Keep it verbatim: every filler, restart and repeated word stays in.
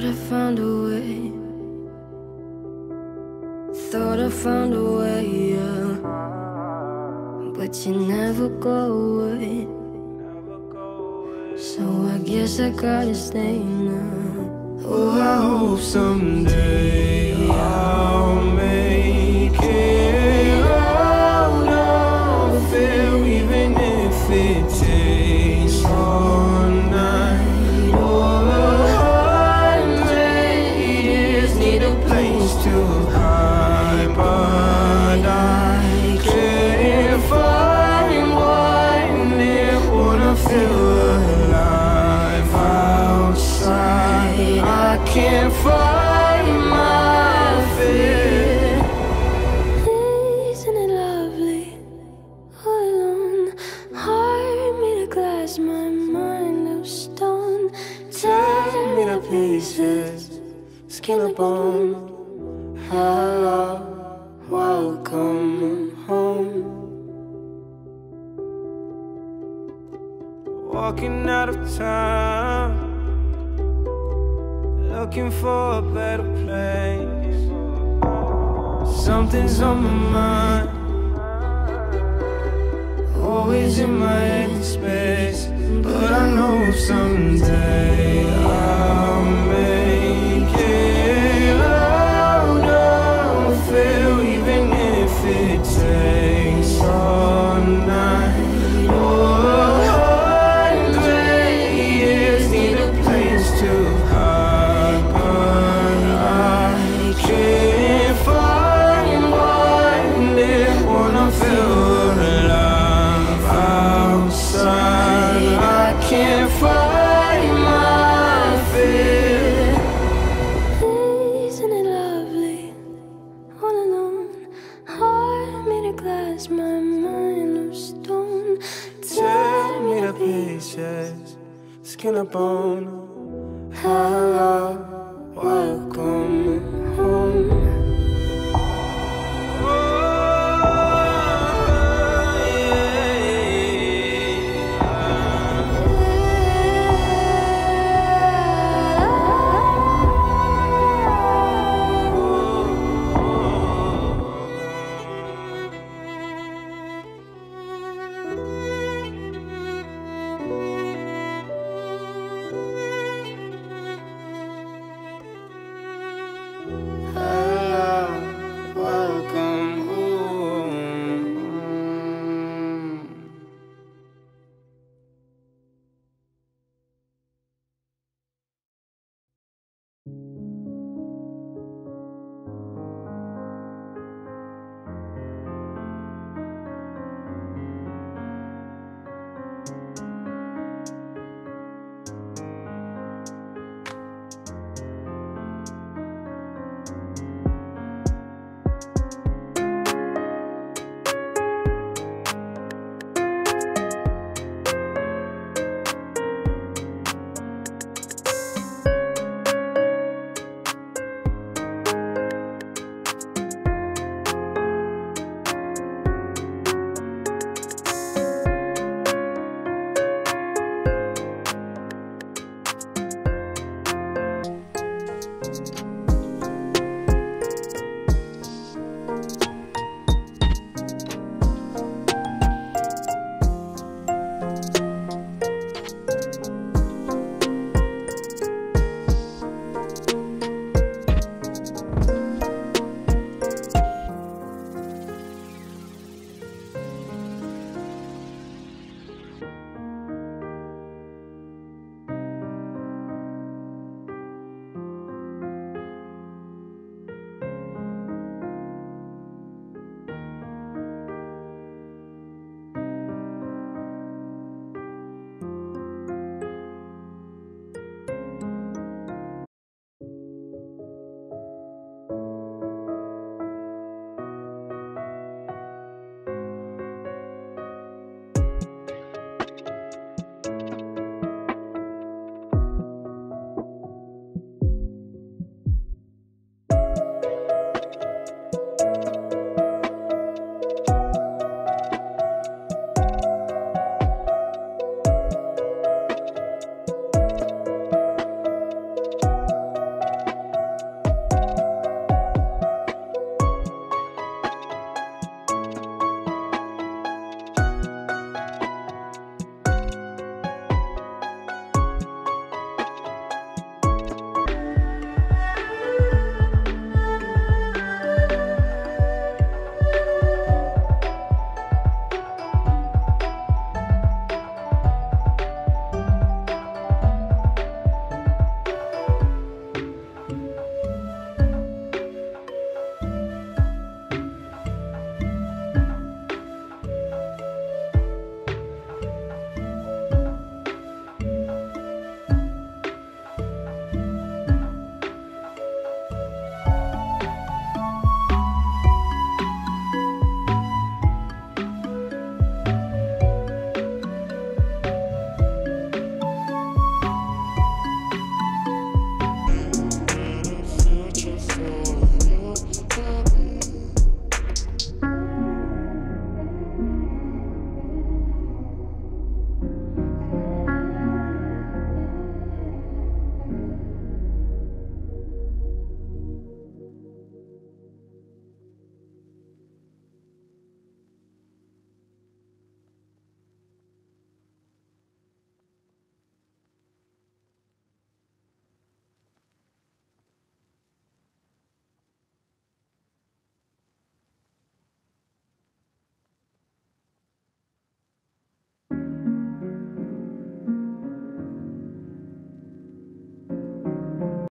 Thought I found a way. Thought I found a way, yeah. But you never go away. So I guess I gotta stay now. Oh, I hope someday I'll make it out of there, even if it takes all night. All I made is need a place to hide, but I can't find one that wanna feel alive outside. I can't find. My mind of stone, tear me to pieces, skin to bone. Hello, welcome home. Walking out of time, looking for a better place. Something's on my mind, always in my head space. But I know someday I'll make it out of fear, even if it takes all night. All I is need a place to hide, but I can't find one that wanna feel. Can't find my fear. Isn't it lovely? All alone, heart made of glass, my mind of stone. Tear me to pieces, skin to bone. Hello, welcome.